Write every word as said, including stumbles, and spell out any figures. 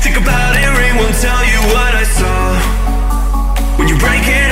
Think about it, rain won't tell you what I saw. When you break it